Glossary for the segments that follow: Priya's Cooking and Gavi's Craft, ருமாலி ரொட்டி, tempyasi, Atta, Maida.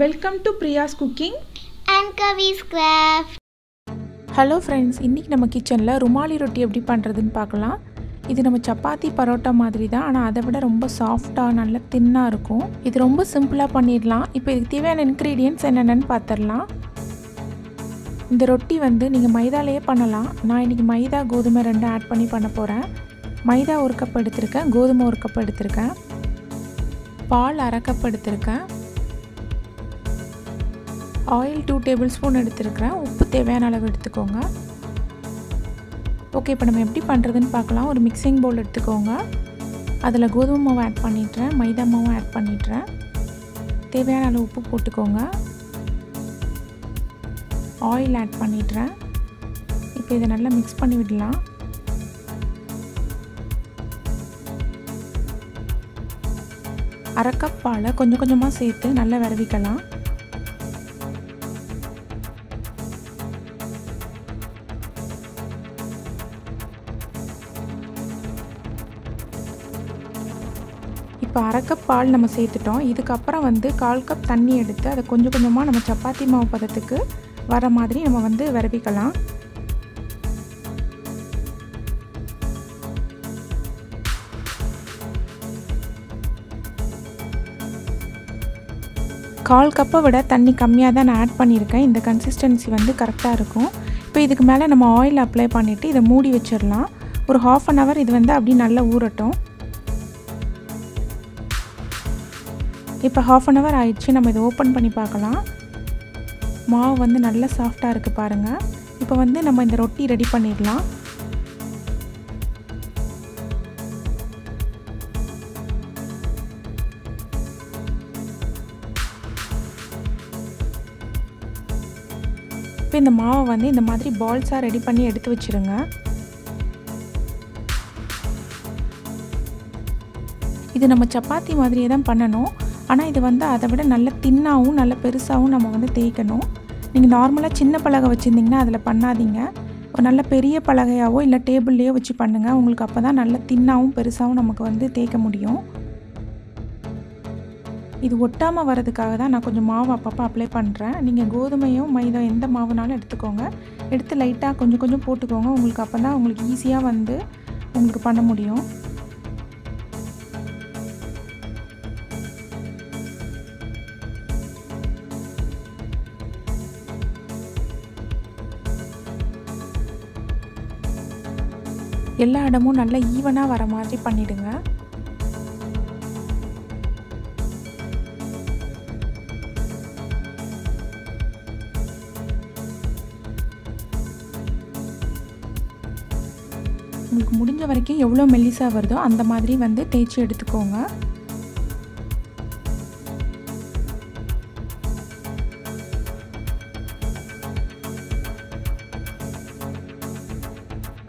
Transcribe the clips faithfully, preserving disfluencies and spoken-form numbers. Welcome to Priya's Cooking and Gavi's Craft. Hello friends, இன்னைக்கு நம்ம கிச்சன்ல ருமாலி ரொட்டி எப்படி பண்றதுன்னு பார்க்கலாம். இது நம்ம சப்பாத்தி பரோட்டா மாதிரி தான், ஆனா அதை விட ரொம்ப சாஃப்ட்டா நல்ல தின்னா இருக்கும். இது ரொம்ப சிம்பிளா பண்ணிடலாம். இப்போ இதுக்கு தேவையான இன்கிரிடியன்ட்ஸ் என்னென்னு பார்த்தறலாம். இந்த ரொட்டி வந்து நீங்க மைதாலயே பண்ணலாம். நான் இன்னைக்கு மைதா கோதுமை ரெண்டு ஆட் பண்ணி பண்ண போறேன். மைதா ஒரு கப் எடுத்துர்க்கேன், கோதுமை ஒரு கப் எடுத்துர்க்கேன், பால் அரை கப் எடுத்துர்க்கேன், oil two tablespoon எடுத்துக்கிறேன். உப்பு தேவையான அளவு எடுத்துக்கோங்க. ஓகே, இப்போ நம்ம எப்படி பண்ணுறதுன்னு பார்க்கலாம். ஒரு மிக்சிங் பவுல் எடுத்துக்கோங்க. அதில் கோதுமை மாவு ஆட் பண்ணிடுறேன், மைதா மாவு ஆட் பண்ணிடுறேன், தேவையான அளவு உப்பு போட்டுக்கோங்க, ஆயில் ஆட் பண்ணிடுறேன். இப்போ இதை நல்லா மிக்ஸ் பண்ணி விடலாம். அரை கப் பாலை கொஞ்சம் கொஞ்சமாக சேர்த்து நல்லா விரவிக்கலாம். இப்போ அரை கப் பால் நம்ம சேர்த்துட்டோம். இதுக்கப்புறம் வந்து கால் கப் தண்ணி எடுத்து அதை கொஞ்சம் கொஞ்சமாக நம்ம சப்பாத்தி மாவு பதத்துக்கு வர மாதிரி நம்ம வந்து விரவிக்கலாம். கால் கப்பை விட தண்ணி கம்மியாக தான் நான் ஆட் பண்ணியிருக்கேன். இந்த கன்சிஸ்டன்சி வந்து கரெக்டாக இருக்கும். இப்போ இதுக்கு மேலே நம்ம ஆயில் அப்ளை பண்ணிவிட்டு இதை மூடி வச்சிடலாம். ஒரு ஹாஃப் அன் ஹவர் இது வந்து அப்படியே நல்லா ஊறட்டும். இப்போ ஹாஃப் அன் ஹவர் ஆயிடுச்சு. நம்ம இதை ஓப்பன் பண்ணி பார்க்கலாம். மாவு வந்து நல்லா சாஃப்டாக இருக்குது பாருங்கள். இப்போ வந்து நம்ம இந்த ரொட்டி ரெடி பண்ணிடலாம். இப்போ இந்த மாவை வந்து இந்த மாதிரி பால்ஸாக ரெடி பண்ணி எடுத்து வச்சுருங்க. இது நம்ம சப்பாத்தி மாதிரியே தான் பண்ணணும், ஆனால் இது வந்து அதை விட நல்ல தின்னாகவும் நல்ல பெருசாகவும் நம்ம வந்து தேய்க்கணும். நீங்கள் நார்மலாக சின்ன பலகை வச்சுருந்தீங்கன்னா அதில் பண்ணாதீங்க. ஒரு நல்ல பெரிய பலகையாவோ இல்லை டேபிள்லேயோ வச்சு பண்ணுங்கள். உங்களுக்கு அப்போ தான் நல்ல தின்னாகவும் பெருசாகவும் நமக்கு வந்து தேய்க்க முடியும். இது ஒட்டாமல் வரதுக்காக தான் நான் கொஞ்சம் மாவு அப்பப்போ அப்ளை பண்ணுறேன். நீங்கள் கோதுமையும் மைதா எந்த மாவுனாலும் எடுத்துக்கோங்க, எடுத்து லைட்டாக கொஞ்சம் கொஞ்சம் போட்டுக்கோங்க. உங்களுக்கு அப்போ தான் உங்களுக்கு ஈஸியாக வந்து உங்களுக்கு பண்ண முடியும். எல்லா இடமும் நல்லா ஈவனாக வர மாதிரி பண்ணிவிடுங்க. உங்களுக்கு முடிஞ்ச வரைக்கும் எவ்வளோ மெல்லிசாக வருதோ அந்த மாதிரி வந்து தேய்ச்சி எடுத்துக்கோங்க.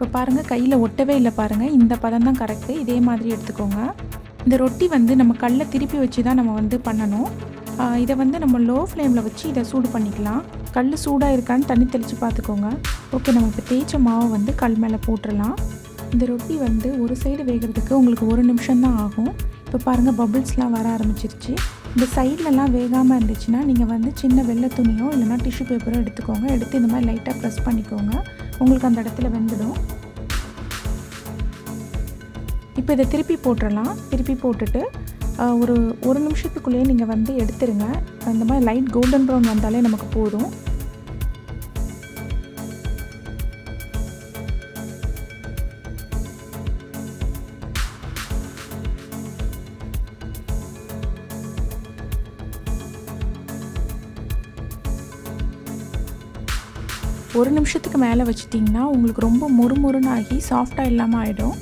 இப்போ பாருங்கள், கையில் ஒட்டவே இல்லை பாருங்கள். இந்த பதம் தான் கரெக்டு. இதே மாதிரி எடுத்துக்கோங்க. இந்த ரொட்டி வந்து நம்ம கல்லை திருப்பி வச்சு தான் நம்ம வந்து பண்ணணும். இதை வந்து நம்ம லோ ஃப்ளேமில் வச்சு இதை சூடு பண்ணிக்கலாம். கல் சூடாக இருக்கான்னு தண்ணி தெளித்து பார்த்துக்கோங்க. ஓகே, நம்ம இப்போ தேய்ச்ச மாவை வந்து கல் மேலே போட்டுடலாம். இந்த ரொட்டி வந்து ஒரு சைடு வேகிறதுக்கு உங்களுக்கு ஒரு நிமிஷம் தான் ஆகும். இப்போ பாருங்கள், பபிள்ஸ்லாம் வர ஆரம்பிச்சிருச்சு. இந்த சைட்லலாம் வேகாமல் இருந்துச்சுன்னா நீங்கள் வந்து சின்ன வெள்ளை துணியோ இல்லைனா டிஷ்யூ பேப்பரோ எடுத்துக்கோங்க. எடுத்து இந்த மாதிரி லைட்டாக ப்ரெஸ் பண்ணிக்கோங்க. உங்களுக்கு அந்த இடத்துல வெந்துடும். இப்போ இதை திருப்பி போட்டுடலாம். திருப்பி போட்டுட்டு ஒரு ஒரு நிமிஷத்துக்குள்ளேயே நீங்கள் வந்து எடுத்துருங்க. இந்த மாதிரி லைட் கோல்டன் ப்ரௌன் வந்தாலே நமக்கு போதும். ஒரு நிமிஷத்துக்கு மேலே வச்சுட்டிங்கன்னா உங்களுக்கு ரொம்ப மொறுமொறுன்னு ஆகி சாஃப்டாக இல்லாமல் ஆகிடும்.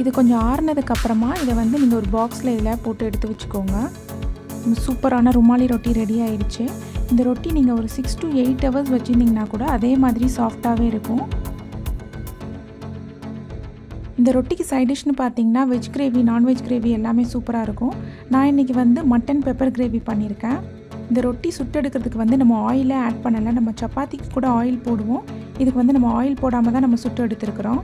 இது கொஞ்சம் ஆறுனதுக்கப்புறமா இதை வந்து நீங்கள் ஒரு பாக்ஸில் இதில் போட்டு எடுத்து வச்சுக்கோங்க. சூப்பரான ருமாலி ரொட்டி ரெடி ஆயிடுச்சு. இந்த ரொட்டி நீங்கள் ஒரு சிக்ஸ் டு எயிட் ஹவர்ஸ் வச்சுருந்தீங்கன்னா கூட அதே மாதிரி சாஃப்டாகவே இருக்கும். இந்த ரொட்டிக்கு சைட் டிஷ்னு பார்த்தீங்கன்னா வெஜ் கிரேவி, நான்வெஜ் கிரேவி எல்லாமே சூப்பராக இருக்கும். நான் இன்றைக்கி வந்து மட்டன் பெப்பர் கிரேவி பண்ணியிருக்கேன். இந்த ரொட்டி சுட்டெடுக்கிறதுக்கு வந்து நம்ம ஆயிலே ஆட் பண்ணலை. நம்ம சப்பாத்திக்கு கூட ஆயில் போடுவோம், இதுக்கு வந்து நம்ம ஆயில் போடாமல் தான் நம்ம சுட்டு எடுத்துருக்குறோம்.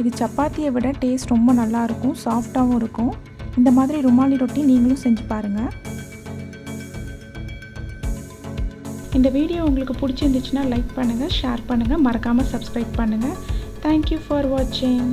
இது சப்பாத்தியை விட டேஸ்ட் ரொம்ப நல்லாயிருக்கும், சாஃப்டாகவும் இருக்கும். இந்த மாதிரி ருமாலி ரொட்டி நீங்களும் செஞ்சு பாருங்க. இந்த வீடியோ உங்களுக்கு பிடிச்சிருந்துச்சுன்னா லைக் பண்ணுங்க, ஷேர் பண்ணுங்க, மறக்காம Subscribe பண்ணுங்க. Thank you for watching.